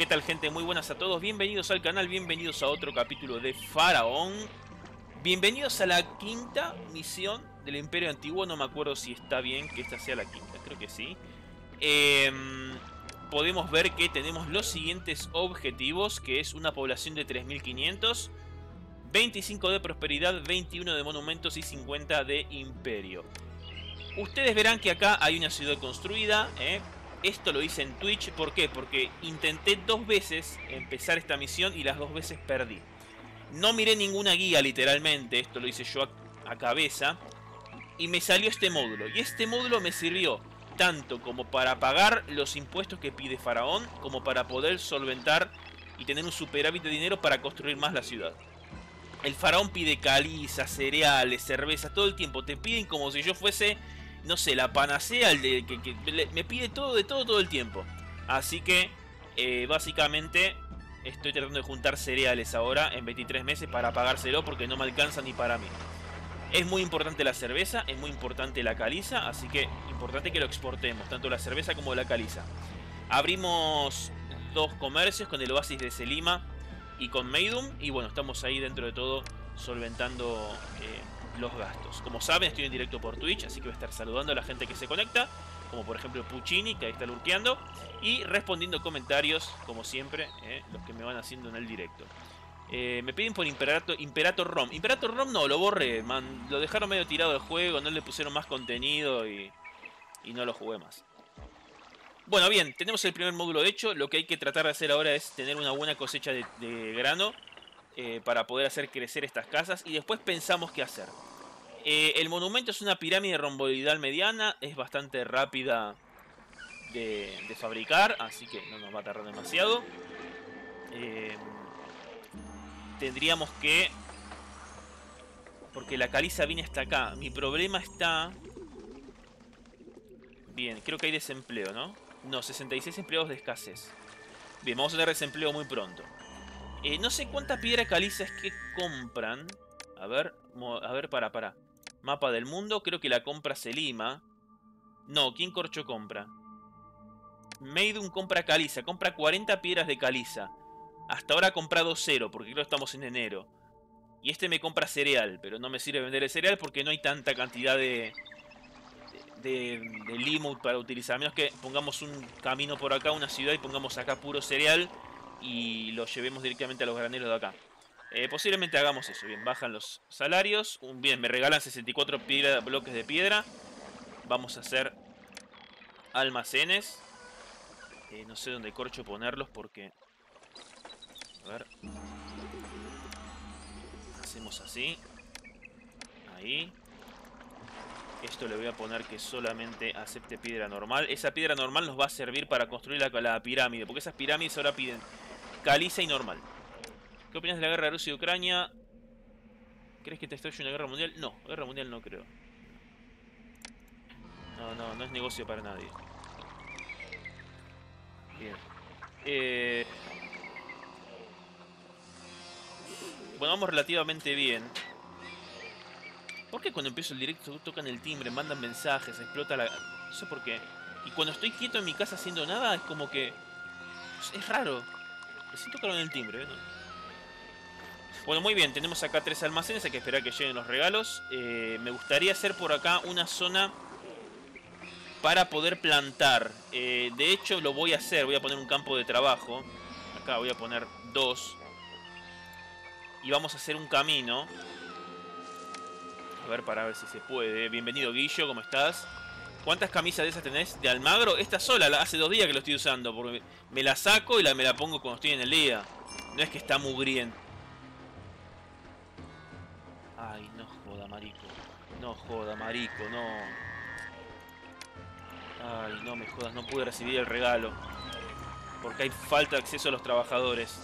¿Qué tal, gente? Muy buenas a todos, bienvenidos al canal, bienvenidos a otro capítulo de Faraón. Bienvenidos a la quinta misión del Imperio Antiguo, no me acuerdo si está bien que esta sea la quinta, creo que sí. Podemos ver que tenemos los siguientes objetivos, que es una población de 3500, 25 de prosperidad, 21 de monumentos y 50 de imperio. Ustedes verán que acá hay una ciudad construida, Esto lo hice en Twitch. ¿Por qué? Porque intenté dos veces empezar esta misión y las dos veces perdí. No miré ninguna guía, literalmente. Esto lo hice yo a cabeza. Y me salió este módulo. Y este módulo me sirvió tanto como para pagar los impuestos que pide Faraón, como para poder solventar y tener un superávit de dinero para construir más la ciudad. El Faraón pide calizas, cereales, cervezas, todo el tiempo. Te piden como si yo fuese... no sé, la panacea, el de que me pide todo de todo todo el tiempo. Así que, básicamente, estoy tratando de juntar cereales ahora en 23 meses para pagárselo porque no me alcanza ni para mí. Es muy importante la cerveza, es muy importante la caliza, así que importante que lo exportemos, tanto la cerveza como la caliza. Abrimos dos comercios con el Oasis de Selima y con Meidum, y bueno, estamos ahí dentro de todo solventando... los gastos. Como saben, estoy en directo por Twitch, así que voy a estar saludando a la gente que se conecta, como por ejemplo Puccini, que ahí está lurkeando, y respondiendo comentarios, como siempre, los que me van haciendo en el directo. Me piden por Imperator Rome. Imperator Rome no, lo borré, man, lo dejaron medio tirado del juego, no le pusieron más contenido y no lo jugué más. Bueno, bien, tenemos el primer módulo hecho. Lo que hay que tratar de hacer ahora es tener una buena cosecha de grano, para poder hacer crecer estas casas, y después pensamos qué hacer. El monumento es una pirámide romboidal mediana, es bastante rápida de fabricar, así que no nos va a tardar demasiado. Tendríamos que... porque la caliza viene hasta acá. Mi problema está... bien, creo que hay desempleo, ¿no? No, 66 empleados de escasez. Bien, vamos a tener desempleo muy pronto. No sé cuánta piedra caliza es que compran. A ver, para. Mapa del mundo, creo que la compra Selima. No, ¿quién corcho compra? Meidum compra caliza, compra 40 piedras de caliza. Hasta ahora ha comprado 0, porque creo que estamos en enero. Y este me compra cereal, pero no me sirve vender el cereal porque no hay tanta cantidad de limud para utilizar. A menos que pongamos un camino por acá, una ciudad, y pongamos acá puro cereal y lo llevemos directamente a los graneros de acá. Posiblemente hagamos eso. Bien, bajan los salarios. Bien, me regalan 64 bloques de piedra. Vamos a hacer almacenes. No sé dónde corcho ponerlos porque... a ver. Hacemos así. Ahí. Esto le voy a poner que solamente acepte piedra normal. Esa piedra normal nos va a servir para construir la pirámide, porque esas pirámides ahora piden caliza y normal. ¿Qué opinas de la guerra de Rusia y Ucrania? ¿Crees que te estreche una guerra mundial? No, guerra mundial no creo. No es negocio para nadie. Bien. Bueno, vamos relativamente bien. ¿Por qué cuando empiezo el directo tocan el timbre, mandan mensajes, explota la... no sé por qué? Y cuando estoy quieto en mi casa haciendo nada, es como que... es raro. Recién tocaron el timbre, ¿no? Bueno, muy bien, tenemos acá 3 almacenes, hay que esperar que lleguen los regalos. Me gustaría hacer por acá una zona para poder plantar. De hecho, lo voy a hacer, voy a poner un campo de trabajo. Acá voy a poner 2. Y vamos a hacer un camino... a ver, para ver si se puede. Bienvenido, Guillo, ¿cómo estás? ¿Cuántas camisas de esas tenés de Almagro? Esta sola, hace 2 días que lo estoy usando, porque me la saco y me la pongo cuando estoy en el día. No es que está mugriendo. Ay, no joda, marico. No joda, marico, no. Ay, no me jodas, no pude recibir el regalo porque hay falta de acceso a los trabajadores.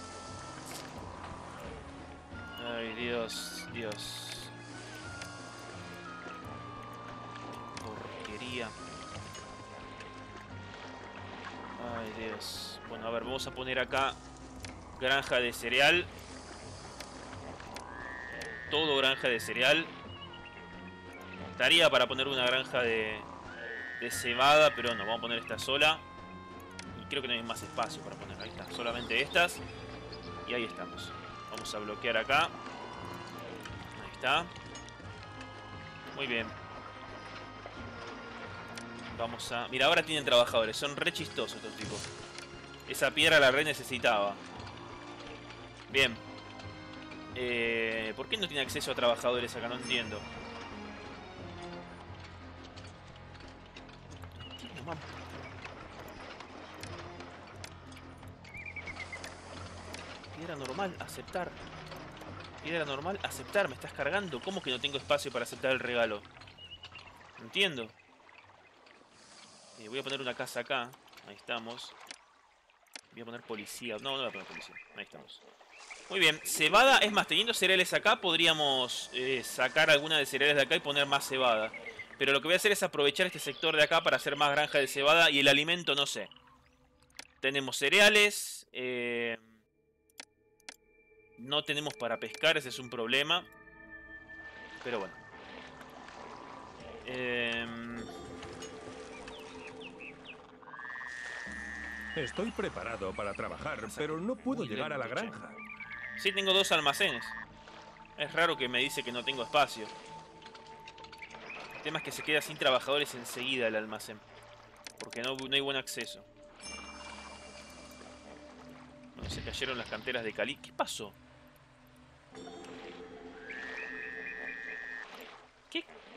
Ay, Dios, Dios. Ay, Dios. Bueno, a ver, vamos a poner acá granja de cereal. Todo granja de cereal. Estaría para poner una granja de cebada, pero no, vamos a poner esta sola. creo que no hay más espacio para poner. Ahí está, solamente estas. Y ahí estamos. Vamos a bloquear acá. Ahí está. Muy bien. Vamos a... Mira, ahora tienen trabajadores. Son re chistosos estos tipos. Esa piedra la re necesitaba. Bien. ¿Por qué no tiene acceso a trabajadores acá? No entiendo. Piedra normal, aceptar. Piedra normal, aceptar. Me estás cargando. ¿Cómo que no tengo espacio para aceptar el regalo? No entiendo. Voy a poner una casa acá. Ahí estamos. Voy a poner policía. No, no voy a poner policía. Ahí estamos. Muy bien. Cebada. Es más, teniendo cereales acá, podríamos sacar alguna de cereales de acá y poner más cebada. Pero lo que voy a hacer es aprovechar este sector de acá para hacer más granja de cebada. Y el alimento, no sé. Tenemos cereales. No tenemos para pescar. Ese es un problema. Pero bueno. Estoy preparado para trabajar, pero no puedo llegar a la granja. Sí, tengo dos almacenes. Es raro que me dice que no tengo espacio. El tema es que se queda sin trabajadores enseguida el almacén. Porque no hay buen acceso. Bueno, se cayeron las canteras de Cali. ¿Qué pasó?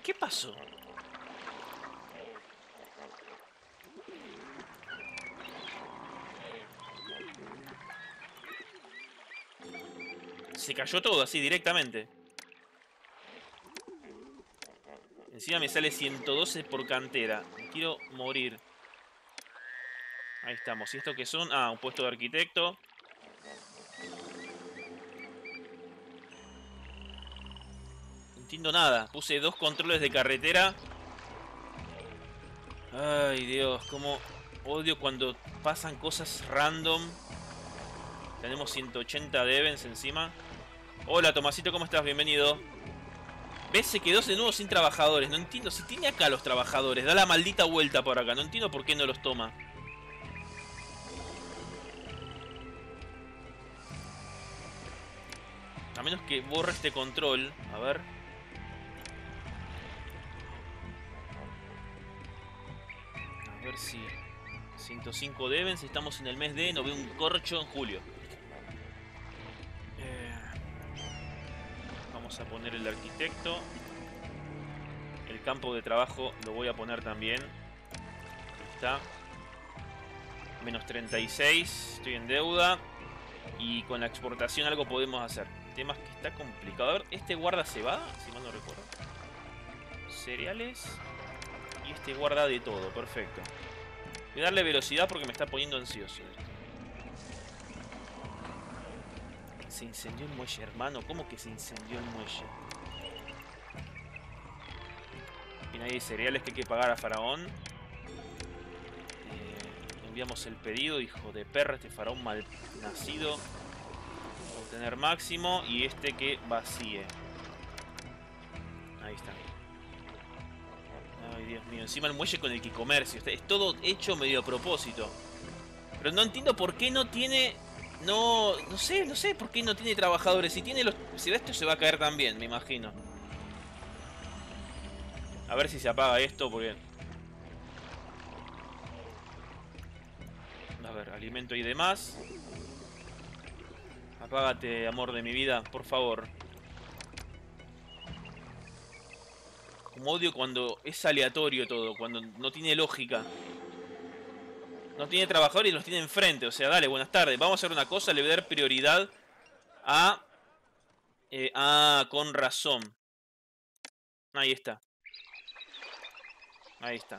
¿Qué pasó? Se cayó todo así directamente. Encima me sale 112 por cantera. Me quiero morir. Ahí estamos. ¿Y esto qué son? Ah, un puesto de arquitecto. No entiendo nada. Puse dos controles de carretera. Ay, Dios. Cómo odio cuando pasan cosas random. Tenemos 180 de Evans encima. Hola, Tomasito, ¿cómo estás? Bienvenido. ¿Ves? Se quedó de nuevo sin trabajadores. No entiendo. Si tiene acá los trabajadores. Da la maldita vuelta por acá. No entiendo por qué no los toma. A menos que borre este control. A ver. A ver si... 105 de Evans. Estamos en el mes de... No veo un corcho en julio. Vamos a poner el arquitecto. El campo de trabajo lo voy a poner también. Ahí está. Menos 36. Estoy en deuda. Y con la exportación algo podemos hacer. El tema es que está complicado. A ver, este guarda cebada, si mal no recuerdo. Cereales. Y este guarda de todo. Perfecto. Voy a darle velocidad porque me está poniendo ansioso. Se incendió el muelle, hermano. ¿Cómo que se incendió el muelle? Bien, hay cereales que hay que pagar a Faraón. Enviamos el pedido, hijo de perra. Este Faraón mal nacido. Obtener máximo. Y este que vacíe. Ahí está. Ay, Dios mío. Encima el muelle con el que comercio. Es todo hecho medio a propósito. Pero no entiendo por qué no tiene... No sé por qué no tiene trabajadores. Si tiene los... Si esto se va a caer también, me imagino. A ver si se apaga esto, porque... A ver, alimento y demás. Apágate, amor de mi vida, por favor. Como odio cuando es aleatorio todo, cuando no tiene lógica. No tiene trabajadores y los tiene enfrente. O sea, dale, buenas tardes. Vamos a hacer una cosa. Le voy a dar prioridad a... con razón. Ahí está. Ahí está.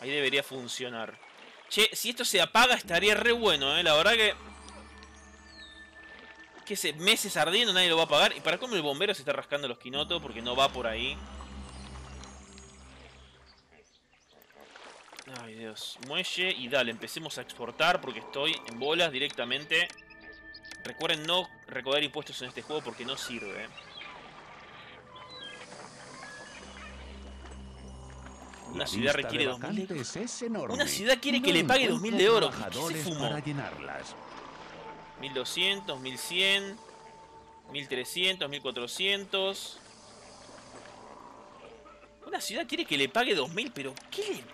Ahí debería funcionar. Che, si esto se apaga estaría re bueno, La verdad que... Es que hace meses ardiendo nadie lo va a apagar. Y para cómo el bombero se está rascando los quinotos porque no va por ahí. Ay, Dios. Muelle y dale, empecemos a exportar porque estoy en bolas directamente. Recuerden no recaudar impuestos en este juego porque no sirve. Una ciudad requiere 2000 de oro. Una ciudad quiere que le pague 2000 de oro. ¿Qué se fumó? 1200, 1100, 1300, 1400. Una ciudad quiere que le pague 2000, pero ¿qué?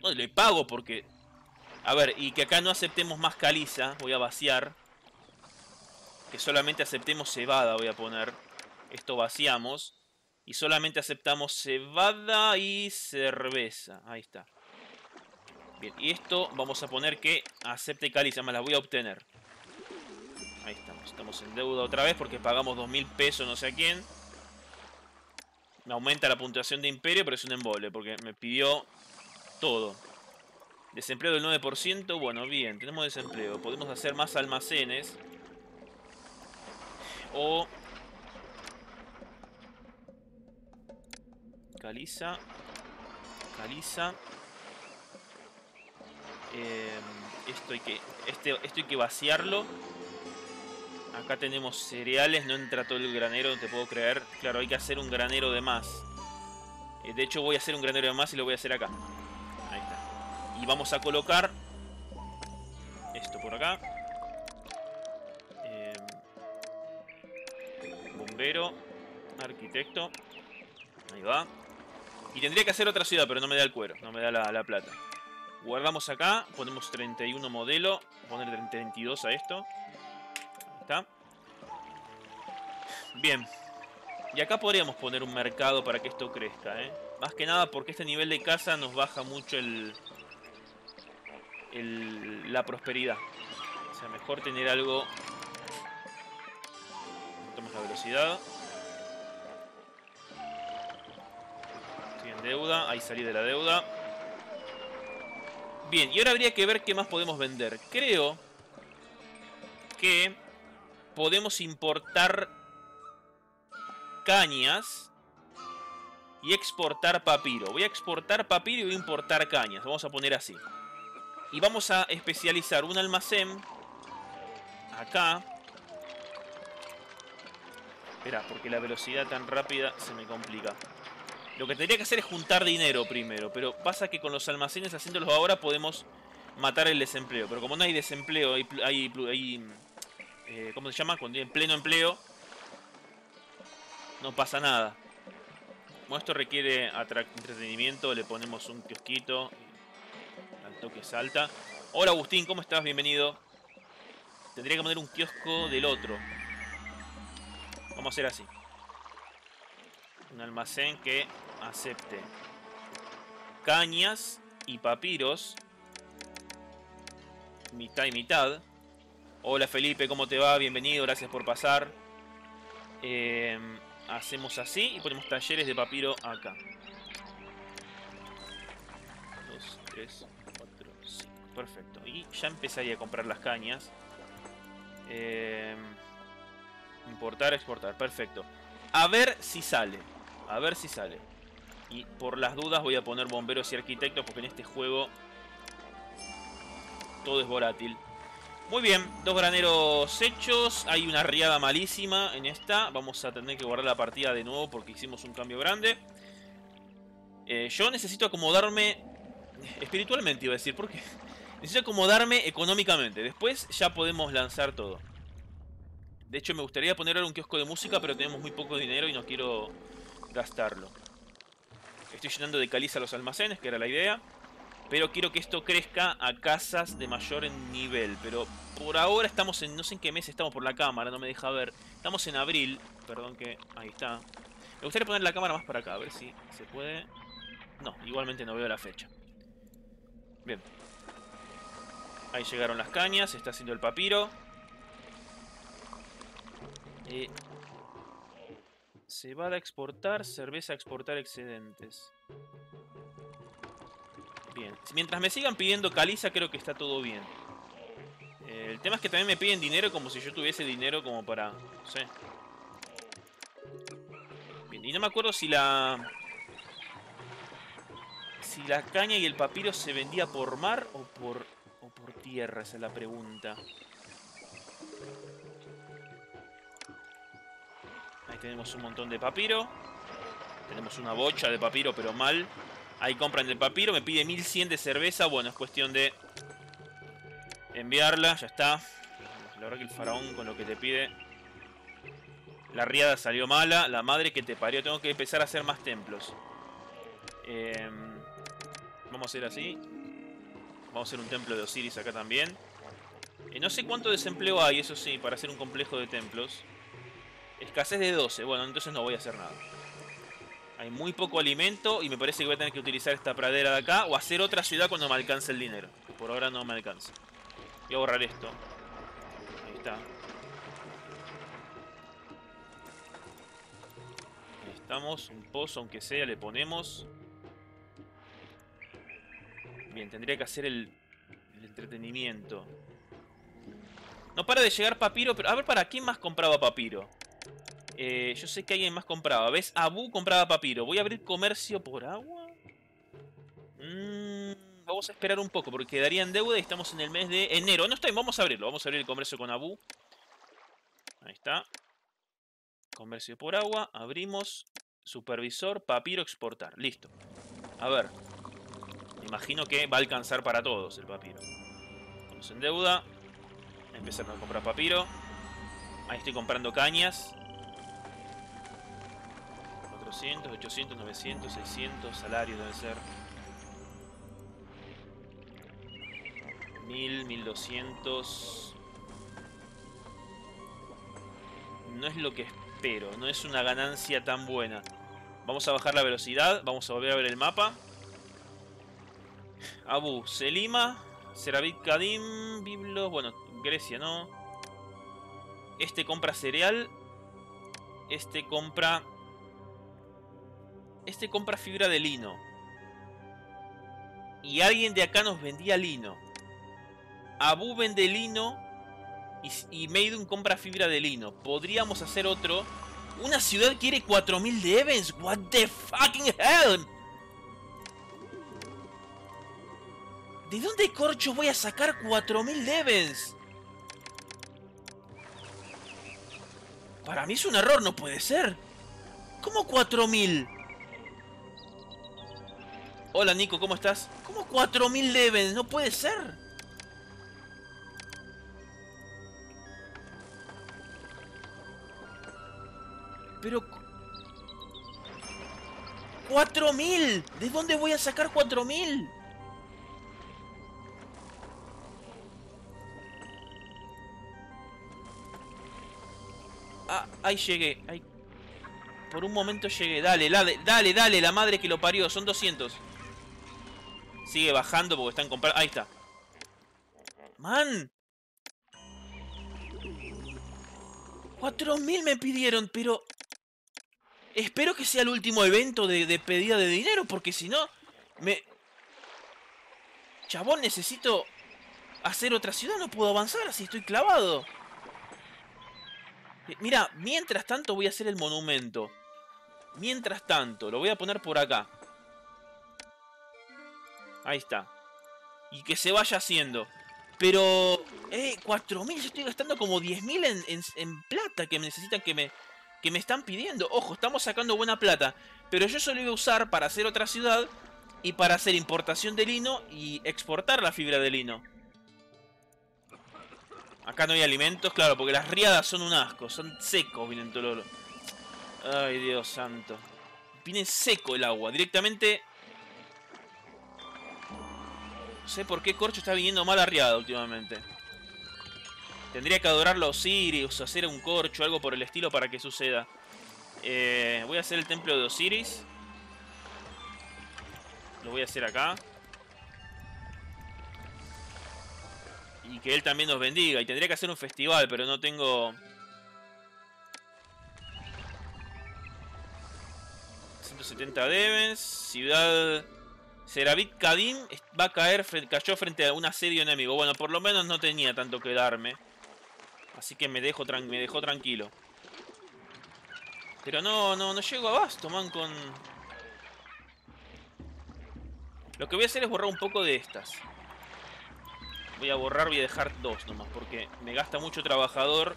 No le pago porque... A ver, y que acá no aceptemos más caliza. Voy a vaciar. Que solamente aceptemos cebada, voy a poner. Esto vaciamos. Y solamente aceptamos cebada y cerveza. Ahí está. Bien, y esto vamos a poner que acepte caliza. Más la voy a obtener. Ahí estamos. Estamos en deuda otra vez porque pagamos 2000 pesos, no sé a quién. Me aumenta la puntuación de Imperio, pero es un embole porque me pidió todo. Desempleo del 9%. Bueno, bien, tenemos desempleo. Podemos hacer más almacenes. O... caliza. Caliza. Esto hay que vaciarlo. Acá tenemos cereales. No entra todo el granero, no te puedo creer. Claro, hay que hacer un granero de más. De hecho, voy a hacer un granero de más y lo voy a hacer acá. Y vamos a colocar esto por acá. Bombero, arquitecto. Ahí va. Y tendría que hacer otra ciudad, pero no me da el cuero. No me da la plata. Guardamos acá. Ponemos 31 modelo. Vamos a poner 32 a esto. Ahí está. Bien. Y acá podríamos poner un mercado para que esto crezca, ¿eh? Más que nada porque este nivel de casa nos baja mucho la prosperidad. O sea, mejor tener algo. Tomamos la velocidad. Estoy en deuda, ahí salí de la deuda. Bien, y ahora habría que ver qué más podemos vender. Creo que podemos importar cañas y exportar papiro. Voy a exportar papiro y voy a importar cañas. Vamos a poner así. Y vamos a especializar un almacén acá. Espera, porque la velocidad tan rápida se me complica. Lo que tendría que hacer es juntar dinero primero. Pero pasa que con los almacenes haciéndolos ahora podemos matar el desempleo. Pero como no hay desempleo, hay ¿cómo se llama? Cuando hay pleno empleo, no pasa nada. Como esto requiere entretenimiento, le ponemos un kiosquito. Toque salta. Hola Agustín, ¿cómo estás? Bienvenido. Tendría que poner un kiosco del otro. Vamos a hacer así. Un almacén que acepte cañas y papiros. Mitad y mitad. Hola Felipe, ¿cómo te va? Bienvenido, gracias por pasar. Hacemos así y ponemos talleres de papiro acá. 2, 3, 4, 5. Perfecto. Y ya empezaría a comprar las cañas. Importar, exportar. Perfecto. A ver si sale. A ver si sale. Y por las dudas voy a poner bomberos y arquitectos porque en este juego todo es volátil. Muy bien. 2 graneros hechos. Hay una riada malísima en esta. Vamos a tener que guardar la partida de nuevo porque hicimos un cambio grande. Yo necesito acomodarme... espiritualmente iba a decir, ¿por qué? Necesito acomodarme económicamente. Después ya podemos lanzar todo. De hecho me gustaría poner ahora un kiosco de música, pero tenemos muy poco dinero y no quiero gastarlo. Estoy llenando de caliza los almacenes, que era la idea. Pero quiero que esto crezca a casas de mayor nivel. Pero por ahora estamos en... no sé en qué mes estamos por la cámara, no me deja ver. Estamos en abril, perdón que... ahí está. Me gustaría poner la cámara más para acá, a ver si se puede. No, igualmente no veo la fecha. Bien. Ahí llegaron las cañas. Se está haciendo el papiro. Se va a exportar. Cerveza a exportar excedentes. Bien. Mientras me sigan pidiendo caliza, creo que está todo bien. El tema es que también me piden dinero como si yo tuviese dinero como para... no sé. Bien. Y no me acuerdo si la... si la caña y el papiro se vendía por mar o por tierra, esa es la pregunta. Ahí tenemos un montón de papiro. Tenemos una bocha de papiro, pero mal. Ahí compran el papiro. Me pide 1100 de cerveza. Bueno, es cuestión de enviarla. Ya está. La verdad que el faraón con lo que te pide. La riada salió mala. La madre que te parió. Tengo que empezar a hacer más templos. Vamos a hacer así. Vamos a hacer un templo de Osiris acá también. No sé cuánto desempleo hay, eso sí, para hacer un complejo de templos. Escasez de 12. Bueno, entonces no voy a hacer nada. Hay muy poco alimento y me parece que voy a tener que utilizar esta pradera de acá. O hacer otra ciudad cuando me alcance el dinero. Por ahora no me alcanza. Voy a borrar esto. Ahí está. Ahí estamos. Un pozo, aunque sea, le ponemos. Bien, tendría que hacer el entretenimiento. No para de llegar papiro, pero a ver, ¿para quién más compraba papiro? Yo sé que alguien más compraba. ¿Ves? Abu compraba papiro. ¿Voy a abrir comercio por agua? Vamos a esperar un poco porque quedaría en deuda y estamos en el mes de enero. No estoy, vamos a abrirlo. Vamos a abrir el comercio con Abu. Ahí está. Comercio por agua. Abrimos. Supervisor, papiro, exportar. Listo. A ver. Me imagino que va a alcanzar para todos el papiro. Estamos en deuda. Empezar a comprar papiro. Ahí estoy comprando cañas. 400, 800, 900, 600. Salario debe ser 1000, 1200. No es lo que espero. No es una ganancia tan buena. Vamos a bajar la velocidad. Vamos a volver a ver el mapa. Abu, Selima, Serabit el-Khadim, Biblos. Bueno, Grecia no. Este compra cereal. Este compra. Este compra fibra de lino. Y alguien de acá nos vendía lino. Abu vende lino. Y Meidum compra fibra de lino. Podríamos hacer otro. Una ciudad quiere 4000 de Evans. What the fucking hell. ¿De dónde corcho voy a sacar 4000 de Evans? Para mí es un error, no puede ser. ¿Cómo 4000? Hola Nico, ¿cómo estás? ¿Cómo 4000 Levens? No puede ser. Pero... 4000. ¿De dónde voy a sacar 4000? Ah, ahí llegué, ahí. Por un momento llegué, dale, dale, dale, la madre que lo parió, son 200. Sigue bajando porque están comprando, ahí está. ¡Man! 4000 me pidieron, pero... Espero que sea el último evento de pedida de dinero, porque si no... Me... Chabón, necesito hacer otra ciudad, no puedo avanzar, así estoy clavado. Mira, mientras tanto voy a hacer el monumento. Mientras tanto, lo voy a poner por acá. Ahí está. Y que se vaya haciendo. Pero... 4000, yo estoy gastando como 10000 en plata que necesitan, que me están pidiendo. Ojo, estamos sacando buena plata. Pero yo solo iba a usar para hacer otra ciudad y para hacer importación de lino y exportar la fibra de lino. Acá no hay alimentos, claro, porque las riadas son un asco. Son secos, vienen tololo. Ay, Dios santo. Viene seco el agua. Directamente... No sé por qué corcho está viniendo mal a riada últimamente. Tendría que adorarlo a Osiris, hacer un corcho, algo por el estilo para que suceda. Voy a hacer el templo de Osiris. Lo voy a hacer acá. Y que él también nos bendiga. Y tendría que hacer un festival, pero no tengo... ...170 debens. Ciudad... Serabit el-Khadim va a caer... Cayó frente a un asedio enemigo. Bueno, por lo menos no tenía tanto que darme. Así que me dejó tranquilo. Pero no llego a basto, man, con... Lo que voy a hacer es borrar un poco de estas. Voy a borrar, voy a dejar 2 nomás, porque me gasta mucho trabajador.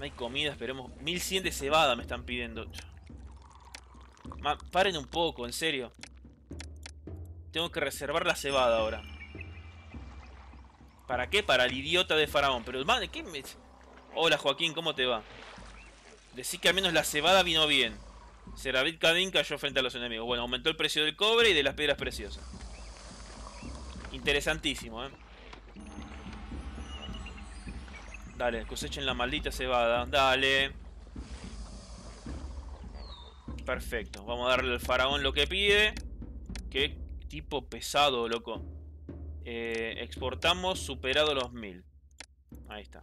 No hay comida, esperemos. 1100 de cebada me están pidiendo. Man, paren un poco, en serio. Tengo que reservar la cebada ahora. ¿Para qué? Para el idiota de Faraón. Pero, man, ¿qué me...? Hola, Joaquín, ¿cómo te va? Decí que al menos la cebada vino bien. Serabit el-Khadim cayó frente a los enemigos. Bueno, aumentó el precio del cobre y de las piedras preciosas. Interesantísimo, ¿eh? Dale, cosechen la maldita cebada. Dale. Perfecto. Vamos a darle al faraón lo que pide. Qué tipo pesado, loco. Exportamos superado los 1000. Ahí está.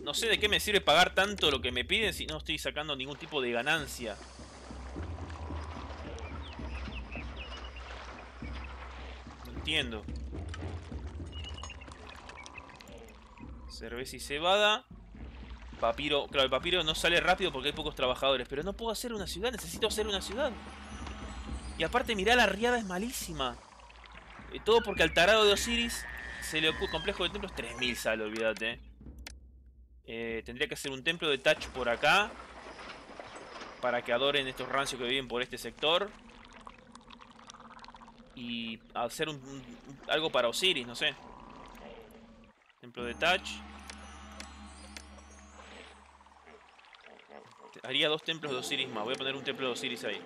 No sé de qué me sirve pagar tanto lo que me piden si no estoy sacando ningún tipo de ganancia. No entiendo. Cerveza y cebada. Papiro. Claro, el papiro no sale rápido porque hay pocos trabajadores. Pero no puedo hacer una ciudad. Necesito hacer una ciudad. Y aparte, mirá, la riada es malísima. Todo porque al tarado de Osiris se le ocurre... Complejo de templos 3000 sale, olvídate. Tendría que hacer un templo de Tach por acá. Para que adoren estos rancios que viven por este sector. Y hacer algo para Osiris, no sé. Templo de Tach. Haría 2 templos de Osiris más. Voy a poner un templo de Osiris ahí.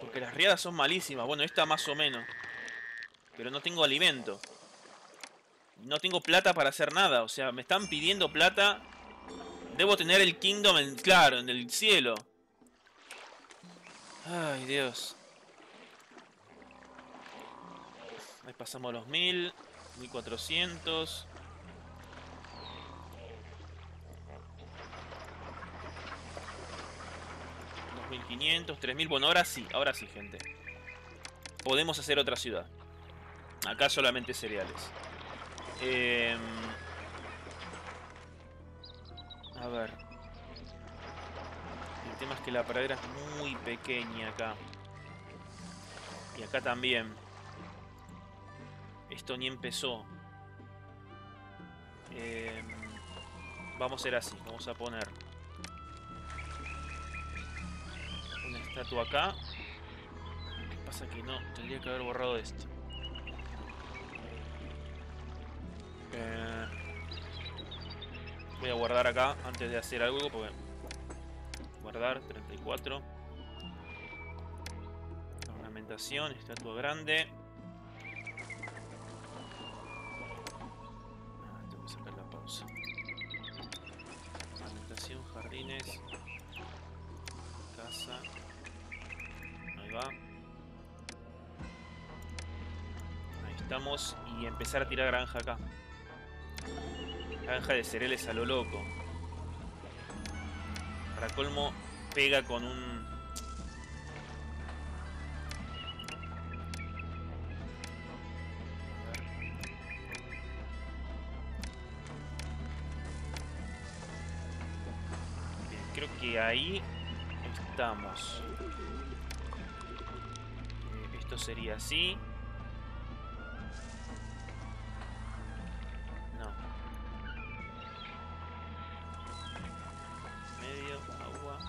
Porque las riadas son malísimas. Bueno, esta más o menos. Pero no tengo alimento. No tengo plata para hacer nada. O sea, me están pidiendo plata. Debo tener el kingdom en, claro, en el cielo. Ay, Dios. Ahí pasamos los 1000. 1400. $2500, 3000, bueno, ahora sí, gente. Podemos hacer otra ciudad. Acá solamente cereales. A ver. El tema es que la pradera es muy pequeña acá. Y acá también. Esto ni empezó. Vamos a hacer así. Vamos a poner una estatua acá. Lo que pasa es que no. Tendría que haber borrado esto. Voy a guardar acá antes de hacer algo. Porque... Guardar 34. Ornamentación. Estatua grande. Jardines, casa, ahí va, ahí estamos, y empezar a tirar granja acá, granja de cereales a lo loco, para colmo pega con un, que ahí estamos. Esto sería así. No. Medio, agua.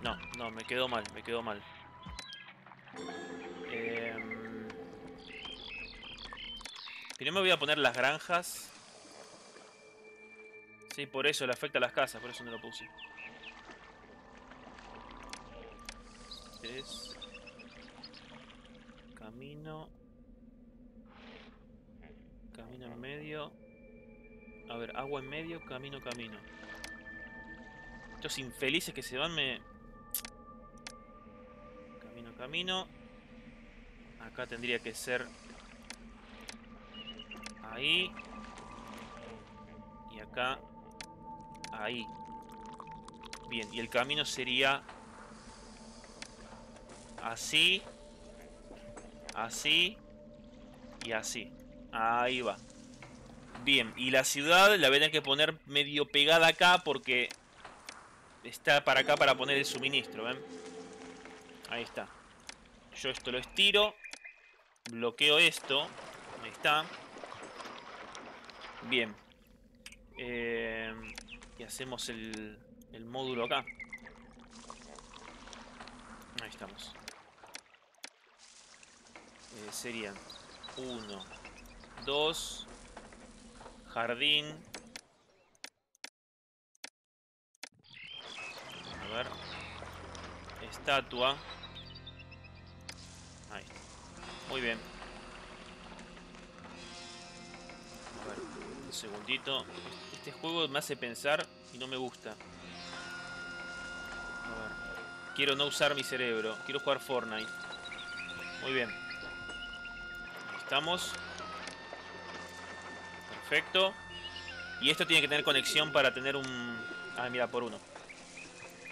No, no, me quedó mal, me quedó mal. Primero voy a poner las granjas. Sí, por eso le afecta a las casas, por eso no lo puse. 3. Camino. Camino en medio. A ver, agua en medio, camino, camino. Estos infelices que se van me... Camino, camino. Acá tendría que ser... Ahí. Y acá. Ahí. Bien, y el camino sería... Así. Así. Y así. Ahí va. Bien, y la ciudad la voy a tener que poner medio pegada acá porque... está para acá para poner el suministro, ¿ven? Ahí está. Yo esto lo estiro. Bloqueo esto. Ahí está. Bien. Y hacemos el módulo acá. Ahí estamos. Serían 1, 2, jardín. A ver. Estatua. Ahí. Muy bien. A ver, un segundito. Este juego me hace pensar y no me gusta. A ver. Quiero no usar mi cerebro. Quiero jugar Fortnite. Muy bien. Ahí estamos. Perfecto. Y esto tiene que tener conexión para tener un... Ah, mira, por uno.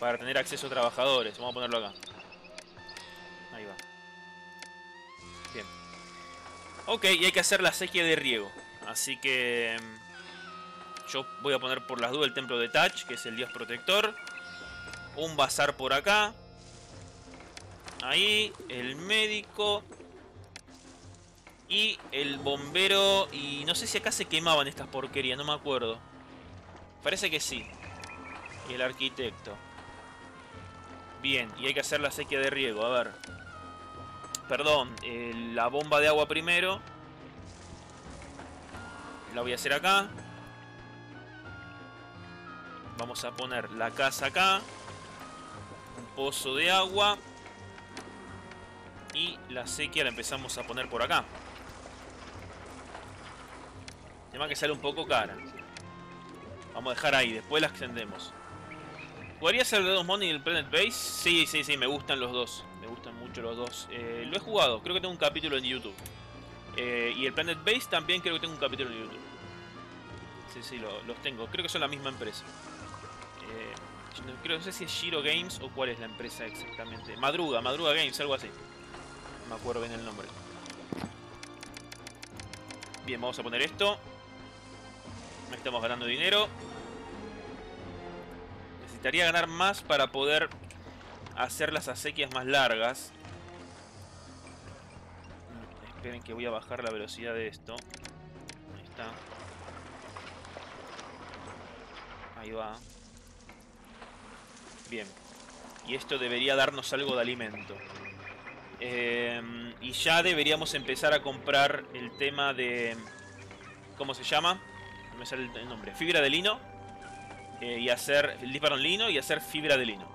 Para tener acceso a trabajadores. Vamos a ponerlo acá. Ahí va. Bien. Ok, y hay que hacer la sequía de riego. Así que... yo voy a poner por las dudas el templo de Tach, que es el dios protector. Un bazar por acá. Ahí. El médico. Y el bombero. Y no sé si acá se quemaban estas porquerías. No me acuerdo. Parece que sí. Y el arquitecto. Bien. Y hay que hacer la sequía de riego. A ver. Perdón. La bomba de agua primero. La voy a hacer acá. Vamos a poner la casa acá. Un pozo de agua. Y la sequía la empezamos a poner por acá. Tema que sale un poco cara. Vamos a dejar ahí, después la extendemos. ¿Jugarías el Dedos Money y el Planet Base? Sí, sí, sí, me gustan los dos. Me gustan mucho los dos. Lo he jugado, creo que tengo un capítulo en YouTube. Y el Planet Base también creo que tengo un capítulo en YouTube. Sí, sí, los tengo. Creo que son la misma empresa. Creo, no sé si es Giro Games o cuál es la empresa exactamente. Madruga Games, algo así. No me acuerdo bien el nombre. Bien, vamos a poner esto. Estamos ganando dinero. Necesitaría ganar más para poder hacer las acequias más largas. Esperen que voy a bajar la velocidad de esto. Ahí está. Ahí va. Bien. Y esto debería darnos algo de alimento. Y ya deberíamos empezar a comprar el tema de... ¿Cómo se llama? No me sale el nombre. Fibra de lino. Y hacer... Perdón, lino y hacer fibra de lino.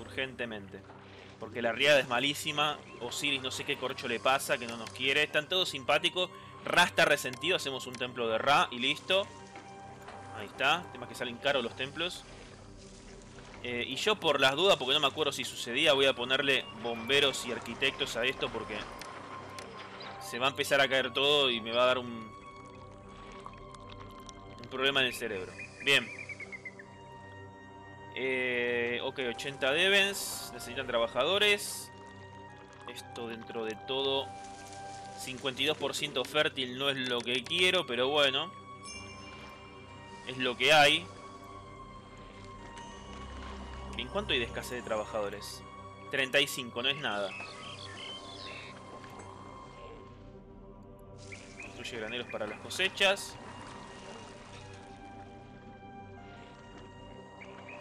Urgentemente. Porque la riada es malísima. Osiris no sé qué corcho le pasa, que no nos quiere. Están todos simpáticos. Ra está resentido. Hacemos un templo de Ra y listo. Ahí está. Temas que salen caros los templos. Y yo por las dudas, porque no me acuerdo si sucedía, voy a ponerle bomberos y arquitectos a esto porque se va a empezar a caer todo y me va a dar un problema en el cerebro. Bien. Ok, 80 debens. Necesitan trabajadores. Esto dentro de todo. 52% fértil no es lo que quiero, pero bueno. Es lo que hay. ¿En cuánto hay de escasez de trabajadores? 35, no es nada. Construye graneros para las cosechas.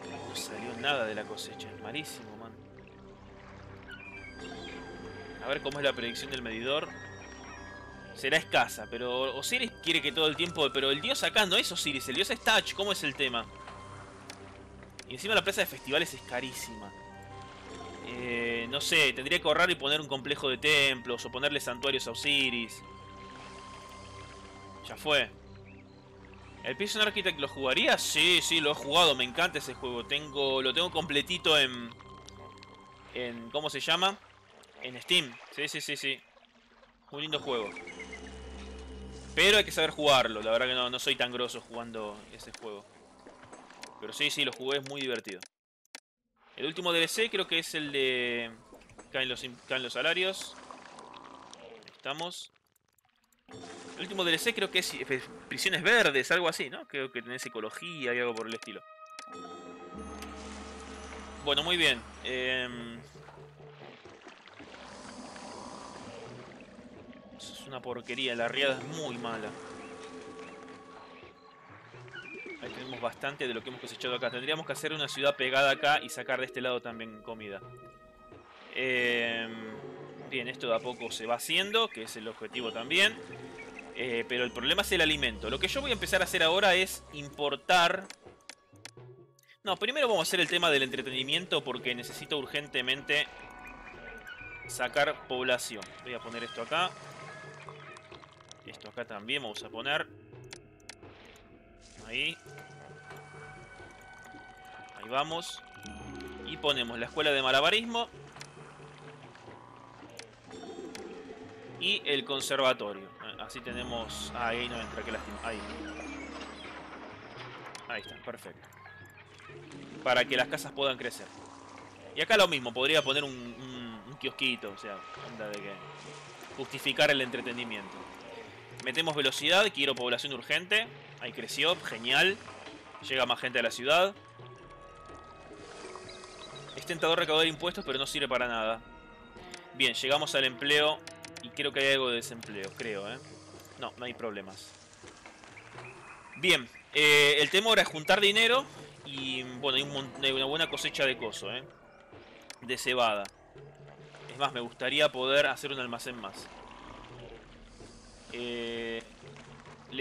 No salió nada de la cosecha, es malísimo, man. A ver cómo es la predicción del medidor. Será escasa, pero Osiris quiere que todo el tiempo... Pero el dios acá no es Osiris, el dios es Tach, ¿cómo es el tema? Y encima la plaza de festivales es carísima. No sé, tendría que ahorrar y poner un complejo de templos o ponerle santuarios a Osiris. Ya fue. ¿El Imperial Architect lo jugaría? Sí, sí, lo he jugado, me encanta ese juego. Lo tengo completito en... ¿Cómo se llama? En Steam. Sí, sí, sí, sí. Un lindo juego. Pero hay que saber jugarlo, la verdad que no soy tan groso jugando ese juego. Pero sí, sí, lo jugué, es muy divertido. El último DLC creo que es el de... Caen los salarios. Ahí estamos. El último DLC creo que es Prisiones Verdes, algo así, ¿no? Creo que tenés ecología y algo por el estilo. Bueno, muy bien. Eso es una porquería, la riada es muy mala. Ahí tenemos bastante de lo que hemos cosechado acá. Tendríamos que hacer una ciudad pegada acá y sacar de este lado también comida. Bien, esto de a poco se va haciendo, que es el objetivo también. Pero el problema es el alimento. Lo que yo voy a empezar a hacer ahora es importar... No, primero vamos a hacer el tema del entretenimiento porque necesito urgentemente sacar población. Voy a poner esto acá. Esto acá también vamos a poner. Ahí. Ahí vamos. Y ponemos la escuela de malabarismo. Y el conservatorio. Así tenemos... Ah, ahí no entra, qué lástima. Ahí. Ahí está, perfecto. Para que las casas puedan crecer. Y acá lo mismo, podría poner un kiosquito. O sea, onda de que... Justificar el entretenimiento. Metemos velocidad, quiero población urgente. Ahí creció, genial. Llega más gente a la ciudad. Es tentador recaudar impuestos, pero no sirve para nada. Bien, llegamos al empleo. Y creo que hay algo de desempleo, creo, ¿eh? No, no hay problemas. Bien, el tema ahora es juntar dinero. Y bueno, hay, hay una buena cosecha de coso, ¿eh? De cebada. Es más, me gustaría poder hacer un almacén más. Le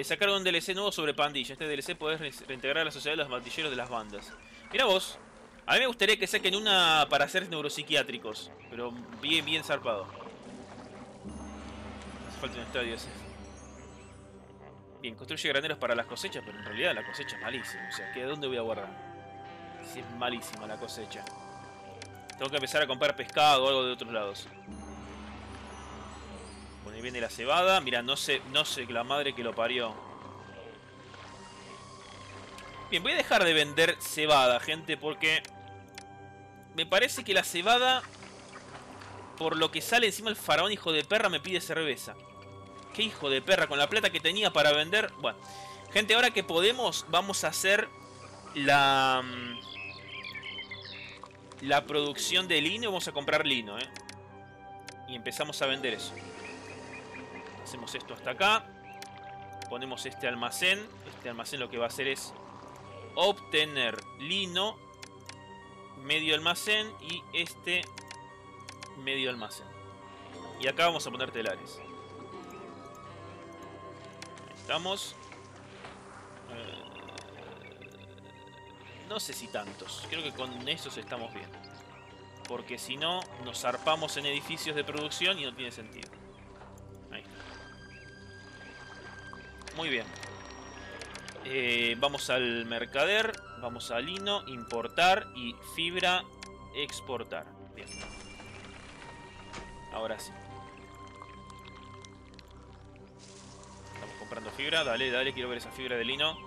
sacaron un DLC nuevo sobre pandilla. Este DLC podés reintegrar a la sociedad de los matilleros de las bandas. Mirá vos. A mí me gustaría que saquen una para hacer neuropsiquiátricos. Pero bien, bien zarpado. Hace falta un estadio ese. Bien, construye graneros para las cosechas. Pero en realidad la cosecha es malísima. O sea, ¿de dónde voy a guardar? Si es malísima la cosecha. Tengo que empezar a comprar pescado o algo de otros lados. Ahí viene la cebada. Mira, no sé la madre que lo parió. Bien, voy a dejar de vender cebada, gente, porque me parece que la cebada, por lo que sale encima el faraón hijo de perra, me pide cerveza. Qué hijo de perra, con la plata que tenía para vender. Bueno, gente, ahora que podemos, vamos a hacer la producción de lino. Vamos a comprar lino, ¿eh? Y empezamos a vender eso. Hacemos esto hasta acá. Ponemos este almacén. Este almacén lo que va a hacer es obtener lino. Medio almacén. Y este medio almacén. Y acá vamos a poner telares. Ahí estamos. No sé si tantos. Creo que con esos estamos bien. Porque si no, nos zarpamos en edificios de producción y no tiene sentido. Muy bien. Vamos al mercader. Vamos a lino, importar. Y fibra, exportar. Bien. Ahora sí. Estamos comprando fibra. Dale, dale, quiero ver esa fibra de lino.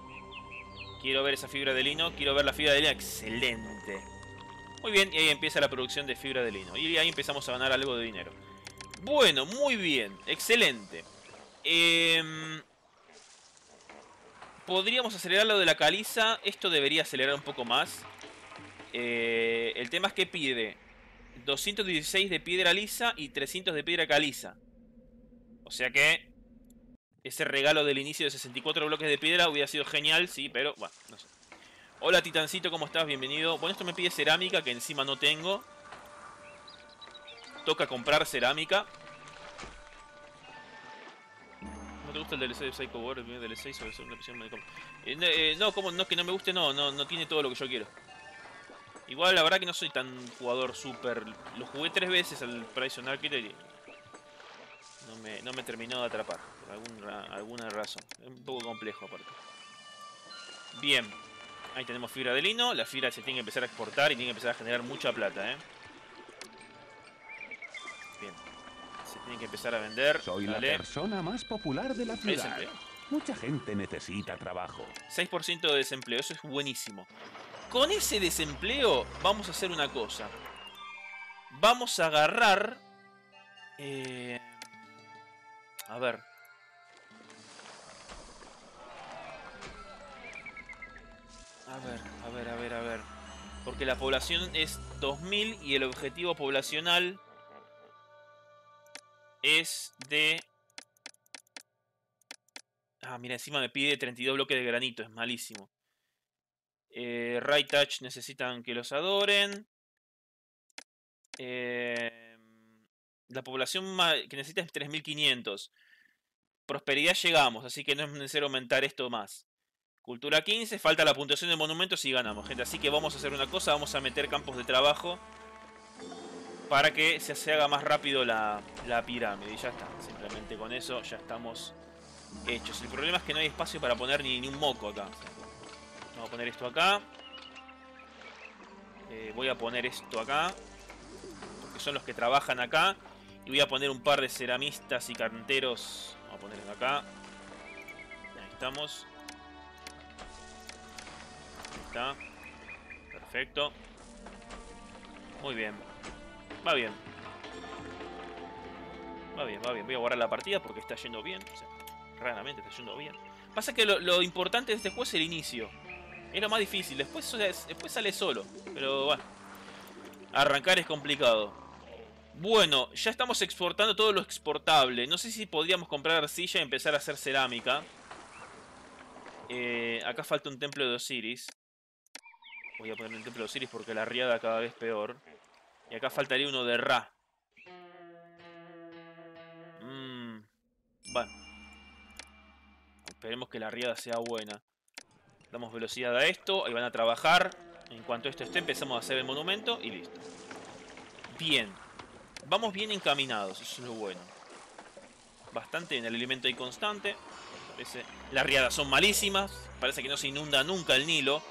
Quiero ver esa fibra de lino. Quiero ver la fibra de lino. Excelente. Muy bien, y ahí empieza la producción de fibra de lino. Y ahí empezamos a ganar algo de dinero. Bueno, muy bien. Excelente. Podríamos acelerar lo de la caliza. Esto debería acelerar un poco más. El tema es que pide 216 de piedra lisa y 300 de piedra caliza. O sea que ese regalo del inicio de 64 bloques de piedra hubiera sido genial. Sí, pero bueno, no sé. Hola Titancito, ¿cómo estás? Bienvenido. Bueno, esto me pide cerámica, que encima no tengo. Toca comprar cerámica. ¿No te gusta el DLC de Psycho War? El primer DLC sobre una prisión de no, como no, que no me guste, no tiene todo lo que yo quiero. Igual, la verdad que no soy tan jugador súper. Lo jugué 3 veces al Prison Architect y no me terminó de atrapar. Por alguna razón. Es un poco complejo aparte. Bien. Ahí tenemos fibra de lino. La fibra se tiene que empezar a exportar y tiene que empezar a generar mucha plata, ¿eh? Bien. Se tiene que empezar a vender. Soy la persona más popular de la ciudad. Mucha gente necesita trabajo. 6% de desempleo, eso es buenísimo. Con ese desempleo vamos a hacer una cosa. Vamos a agarrar... A ver. A ver. Porque la población es 2000 y el objetivo poblacional es de... Ah, mira, encima me pide 32 bloques de granito. Es malísimo. Right Touch necesitan que los adoren. La población que necesita es 3500. Prosperidad llegamos, así que no es necesario aumentar esto más. Cultura 15, falta la puntuación de monumentos y ganamos, gente. Así que vamos a hacer una cosa, vamos a meter campos de trabajo para que se haga más rápido la pirámide. Y ya está, simplemente con eso ya estamos hechos. El problema es que no hay espacio para poner ni un moco acá. Vamos a poner esto acá. Voy a poner esto acá, porque son los que trabajan acá. Y voy a poner un par de ceramistas y carneteros. Vamos a ponerlo acá. Ahí estamos. Ahí está. Perfecto. Muy bien. Va bien. Va bien. Voy a guardar la partida porque está yendo bien. O sea, raramente está yendo bien. Pasa que lo importante de este juego es el inicio. Es lo más difícil. Después sale solo. Pero bueno. Arrancar es complicado. Bueno, ya estamos exportando todo lo exportable. No sé si podríamos comprar arcilla y empezar a hacer cerámica. Acá falta un templo de Osiris. Voy a poner un templo de Osiris porque la riada cada vez peor. Y acá faltaría uno de Ra. Bueno. Esperemos que la riada sea buena. Damos velocidad a esto. Ahí van a trabajar. En cuanto esto esté, empezamos a hacer el monumento y listo. Bien. Vamos bien encaminados, eso es lo bueno. Bastante bien, el elemento ahí constante. Las riadas son malísimas. Parece que no se inunda nunca el Nilo.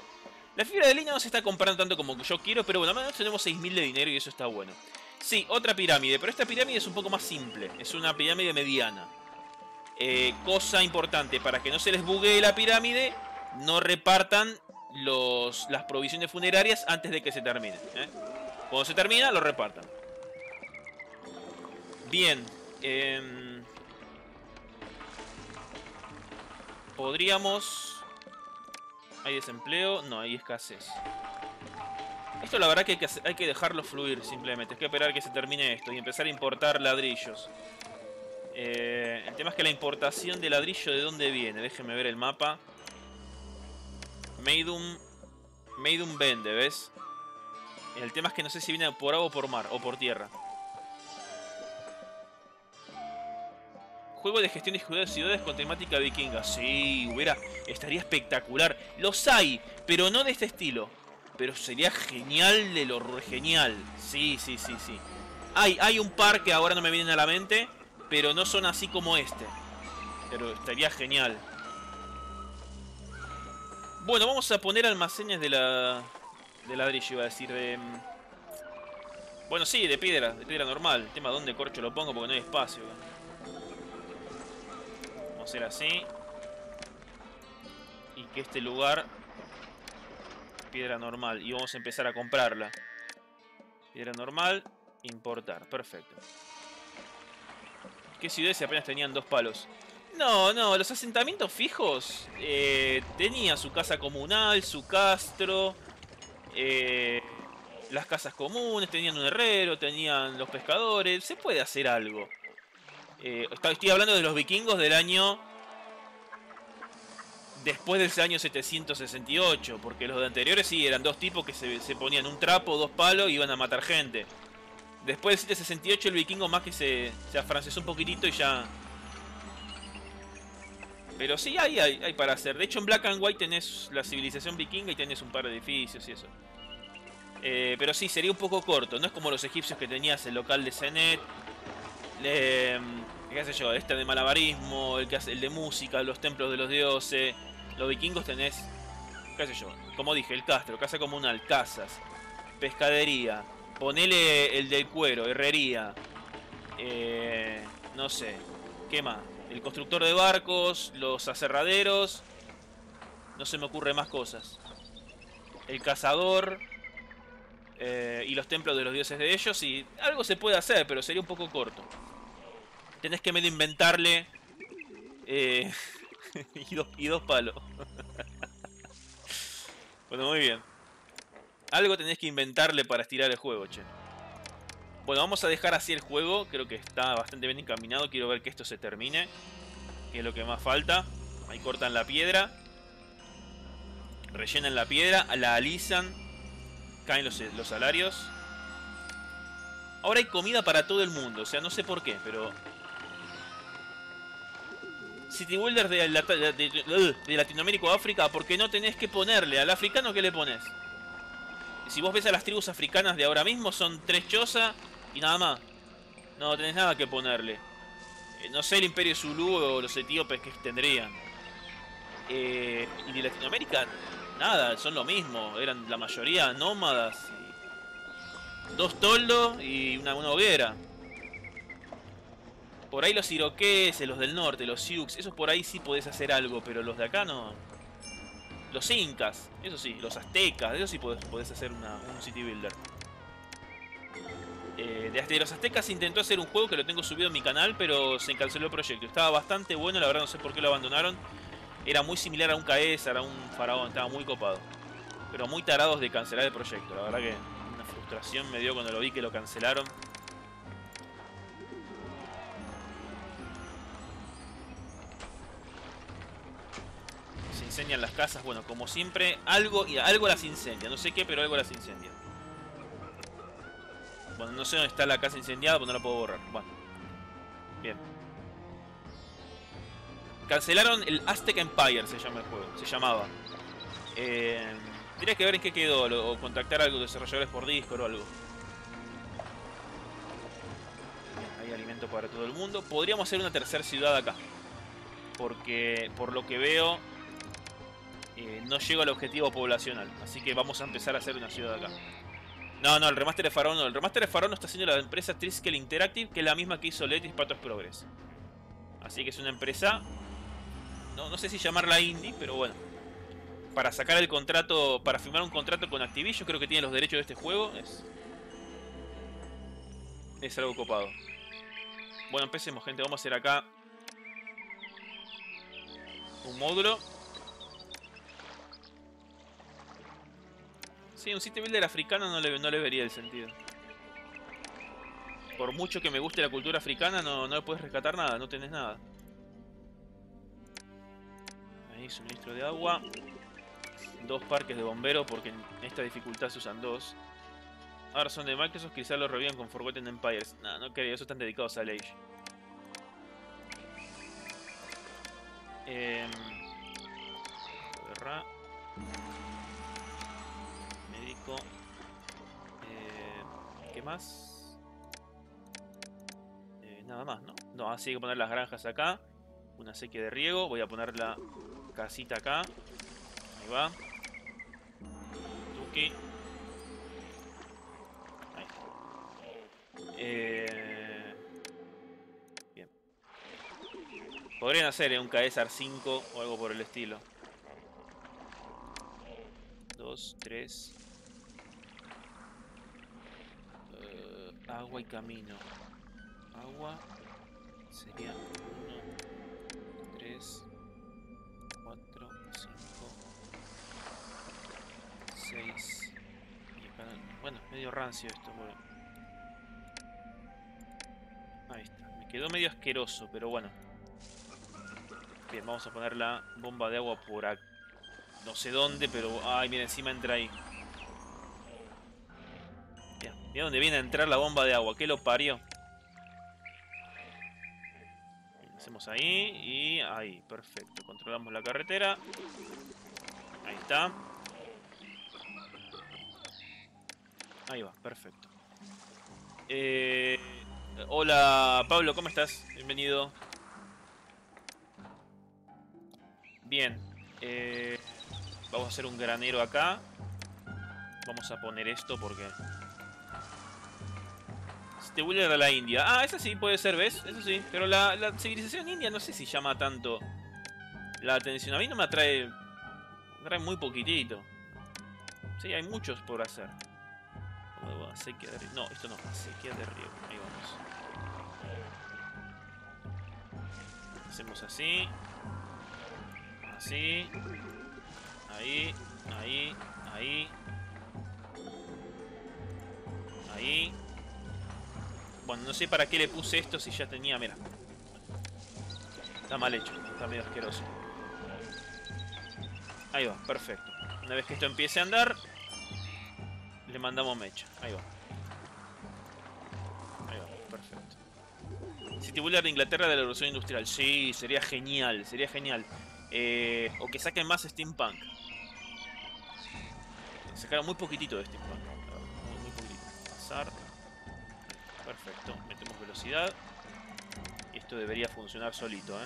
La fibra de línea no se está comprando tanto como yo quiero, pero bueno, al menos tenemos 6000 de dinero y eso está bueno. Sí, otra pirámide, pero esta pirámide es un poco más simple. Es una pirámide mediana. Cosa importante, para que no se les buguee la pirámide, no repartan las provisiones funerarias antes de que se termine. Cuando se termina, lo repartan. Bien, podríamos... ¿Hay desempleo? No, hay escasez. Esto la verdad que hay que dejarlo fluir simplemente. Hay que esperar que se termine esto y empezar a importar ladrillos. El tema es que la importación de ladrillo, ¿de dónde viene? Déjenme ver el mapa. Meidum vende, ¿ves? El tema es que no sé si viene por agua o por mar o por tierra. Juego de gestión de ciudades con temática vikinga. Sí, estaría espectacular. Los hay, pero no de este estilo. Pero sería genial de lo genial. Sí. Hay un par que ahora no me vienen a la mente, pero no son así como este. Pero estaría genial. Bueno, vamos a poner almacenes de ladrillo, iba a decir. Bueno, sí, de piedra normal. El tema dónde corcho lo pongo porque no hay espacio. Hacer así y que este lugar piedra normal y vamos a empezar a comprarla. Piedra normal, importar, perfecto. ¿Qué ciudades apenas tenían 2 palos? No, los asentamientos fijos tenía su casa comunal, su castro, las casas comunes, tenían un herrero, tenían los pescadores, se puede hacer algo. Estoy hablando de los vikingos del año... Después del año 768. Porque los de anteriores sí, eran 2 tipos que se ponían un trapo, 2 palos y iban a matar gente. Después del 768 el vikingo más que se afrancesó un poquitito y ya... Pero sí, hay para hacer. De hecho en Black and White tenés la civilización vikinga y tenés un par de edificios y eso. Pero sí, sería un poco corto. No es como los egipcios que tenías el local de Senet... ¿Qué sé yo? Este de malabarismo, el de música, los templos de los dioses. Los vikingos tenés, ¿qué sé yo? Como dije, el castro, casa comunal, casas, pescadería. Ponele el del cuero, herrería. No sé, ¿qué más? El constructor de barcos, los aserraderos. No se me ocurre más cosas. El cazador. Y los templos de los dioses de ellos. Y algo se puede hacer, pero sería un poco corto. Tenés que medio inventarle y 2 palos. Bueno, muy bien. Algo tenés que inventarle para estirar el juego, che. Bueno, vamos a dejar así el juego. Creo que está bastante bien encaminado. Quiero ver que esto se termine, que es lo que más falta. Ahí cortan la piedra, rellenan la piedra, la alisan, caen los salarios. Ahora hay comida para todo el mundo. O sea, no sé por qué, pero... City Builders de Latinoamérica o África, ¿por qué no tenés que ponerle? ¿Al africano qué le pones? Si vos ves a las tribus africanas de ahora mismo, son tres chozas y nada más. No tenés nada que ponerle. No sé, el Imperio Zulú o los etíopes que tendrían. Y de Latinoamérica, nada, son lo mismo. Eran la mayoría nómadas. Dos toldos y una hoguera. Por ahí los iroqueses, los del norte, los sioux, esos por ahí sí podés hacer algo, pero los de acá no. Los incas, eso sí, los aztecas, eso sí podés hacer un city builder. Desde los aztecas intentó hacer un juego que lo tengo subido en mi canal, pero se canceló el proyecto. Estaba bastante bueno, la verdad no sé por qué lo abandonaron. Era muy similar a un Caesar, a un faraón, estaba muy copado. Pero muy tarados de cancelar el proyecto, la verdad que una frustración me dio cuando lo vi que lo cancelaron. Incendian las casas, bueno, como siempre, algo las incendia, no sé qué, pero algo las incendia. Bueno, no sé dónde está la casa incendiada, pero no la puedo borrar. Bueno, bien. Cancelaron el Aztec Empire, se llama el juego, se llamaba. Tendría que ver en qué quedó, o contactar a los desarrolladores por Discord o algo. Bien, hay alimento para todo el mundo. Podríamos hacer una tercera ciudad acá, porque por lo que veo... no llego al objetivo poblacional, así que vamos a empezar a hacer una ciudad acá. No, el remaster de Faraón no. El remaster de Faraón lo está haciendo la empresa Triskel Interactive, que es la misma que hizo Letiz Patros Progress. Así que es una empresa... No sé si llamarla indie, pero bueno. Para sacar el contrato, para firmar un contrato con Activision, creo que tiene los derechos de este juego. Es algo copado. Bueno, empecemos, gente. Vamos a hacer acá... un módulo. Sí, un city builder africano no le vería el sentido. Por mucho que me guste la cultura africana, no le puedes rescatar nada, no tenés nada. Ahí, suministro de agua. Dos parques de bomberos, porque en esta dificultad se usan dos. Ahora son de Microsoft, quizás los revivan con Forgotten Empires. No quería, esos están dedicados a Age. Ra. ¿Qué más? Nada más, ¿no? No, así hay que poner las granjas acá. Una sequía de riego. Voy a poner la casita acá. Ahí va. Tuki. Ahí. Bien. Podrían hacer un Caesar 5 o algo por el estilo. 2, 3. Agua y camino. Agua sería 1, 3, 4, 5, 6. Bueno, medio rancio esto, bueno. Ahí está. Me quedó medio asqueroso, pero bueno. Bien, vamos a poner la bomba de agua por acá. No sé dónde, pero... Ay, mira, encima entra ahí. Mira dónde viene a entrar la bomba de agua. ¿Qué lo parió? Hacemos ahí y ahí. Perfecto. Controlamos la carretera. Ahí está. Ahí va. Perfecto. Hola, Pablo. ¿Cómo estás? Bienvenido. Bien. Vamos a hacer un granero acá. Vamos a poner esto porque... Este builder de la India. Ah, esa sí puede ser, ¿ves? Eso sí. Pero la civilización india no sé si llama tanto la atención. A mí no me atrae. Me atrae muy poquitito. Sí, hay muchos por hacer. Acequia de río. No, esto no. Acequia de río. Ahí vamos. Hacemos así. Así. Ahí. Ahí. Ahí. Ahí. Bueno, no sé para qué le puse esto si ya tenía... Mira. Está mal hecho. Está medio asqueroso. Ahí va, perfecto. Una vez que esto empiece a andar, le mandamos mecha. Ahí va. Ahí va, perfecto. Vestibular de Inglaterra de la Revolución Industrial. Sí, sería genial, sería genial. O que saquen más steampunk. Sacaron muy poquitito de steampunk. Muy poquitito. Pasar. Perfecto. Metemos velocidad. Y esto debería funcionar solito, ¿eh?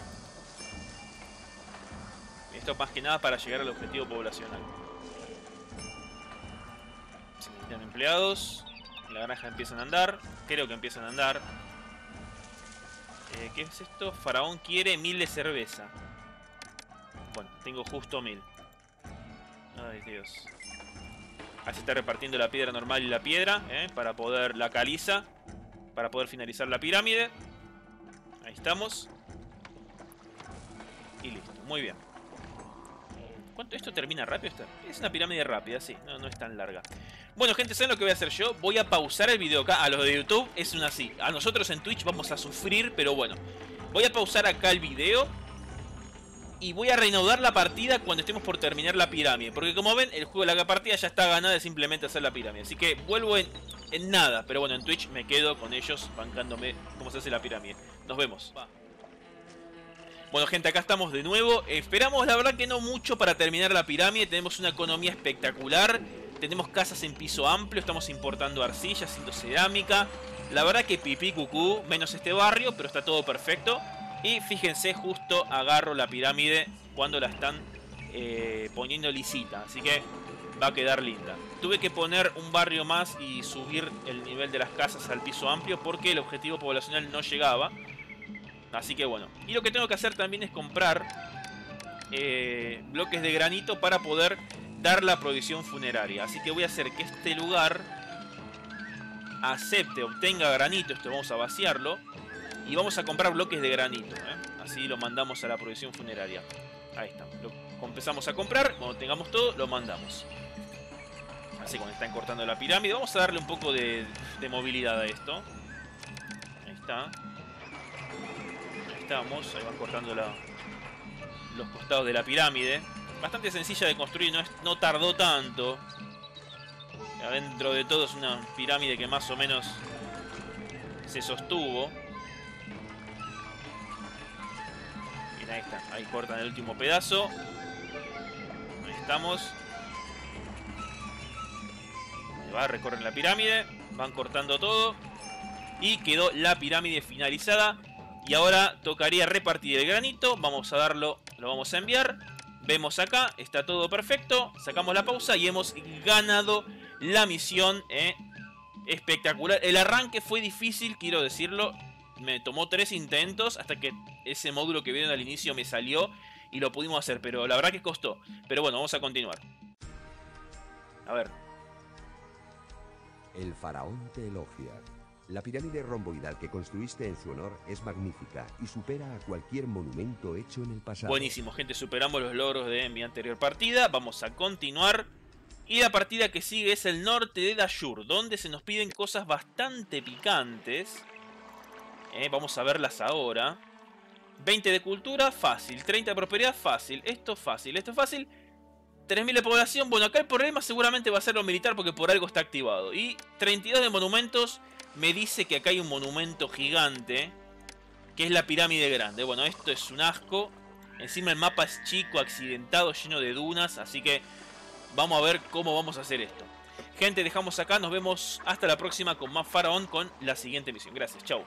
Esto más que nada para llegar al objetivo poblacional. Se necesitan empleados. La granja empiezan a andar. Creo que empiezan a andar. ¿Qué es esto? Faraón quiere 1000 de cerveza. Bueno, tengo justo 1000. Ay, Dios. Así está repartiendo la piedra normal y la piedra, para poder... La caliza. Para poder finalizar la pirámide. Ahí estamos. Y listo, muy bien. ¿Cuánto esto termina rápido? Es una pirámide rápida, sí. No, no es tan larga. Bueno, gente, ¿saben lo que voy a hacer yo? Voy a pausar el video acá. A los de YouTube es una así. A nosotros en Twitch vamos a sufrir, pero bueno. Voy a pausar acá el video. Y voy a reanudar la partida cuando estemos por terminar la pirámide. Porque como ven, el juego de la partida ya está ganada de simplemente hacer la pirámide. Así que vuelvo en nada. Pero bueno, en Twitch me quedo con ellos bancándome cómo se hace la pirámide. Nos vemos. Va. Bueno, gente, acá estamos de nuevo. Esperamos, la verdad, que no mucho para terminar la pirámide. Tenemos una economía espectacular. Tenemos casas en piso amplio. Estamos importando arcilla, haciendo cerámica. La verdad que pipí, cucú, menos este barrio, pero está todo perfecto. Y fíjense, justo agarro la pirámide cuando la están poniendo lisita. Así que va a quedar linda. Tuve que poner un barrio más y subir el nivel de las casas al piso amplio porque el objetivo poblacional no llegaba. Así que bueno. Y lo que tengo que hacer también es comprar bloques de granito para poder dar la provisión funeraria. Así que voy a hacer que este lugar acepte, obtenga granito. Esto vamos a vaciarlo. Y vamos a comprar bloques de granito. Así lo mandamos a la provisión funeraria. Ahí está. Lo empezamos a comprar. Cuando tengamos todo, lo mandamos. Así cuando están cortando la pirámide. Vamos a darle un poco de movilidad a esto. Ahí está. Estamos, ahí van cortando los costados de la pirámide. Bastante sencilla de construir, no tardó tanto. Adentro de todo es una pirámide que más o menos se sostuvo. Bien, ahí está, ahí cortan el último pedazo. Ahí estamos. Ahí va, recorren la pirámide, van cortando todo. Y quedó la pirámide finalizada. Y ahora tocaría repartir el granito. Vamos a darlo, lo vamos a enviar. Vemos acá, está todo perfecto. Sacamos la pausa y hemos ganado la misión. Espectacular. El arranque fue difícil, quiero decirlo. Me tomó 3 intentos hasta que ese módulo que vieron al inicio me salió y lo pudimos hacer, pero la verdad que costó. Pero bueno, vamos a continuar. A ver. El faraón te elogia. La pirámide romboidal que construiste en su honor es magnífica y supera a cualquier monumento hecho en el pasado. Buenísimo, gente, superamos los logros de mi anterior partida. Vamos a continuar. Y la partida que sigue es el norte de Dashur, donde se nos piden cosas bastante picantes. Vamos a verlas ahora. 20 de cultura, fácil. 30 de prosperidad, fácil. Esto fácil, esto fácil. 3000 de población. Bueno, acá el problema seguramente va a ser lo militar porque por algo está activado. Y 32 de monumentos. Me dice que acá hay un monumento gigante, que es la pirámide grande. Bueno, esto es un asco. Encima el mapa es chico, accidentado, lleno de dunas. Así que vamos a ver cómo vamos a hacer esto. Gente, dejamos acá. Nos vemos hasta la próxima con más Faraón con la siguiente misión. Gracias, chau.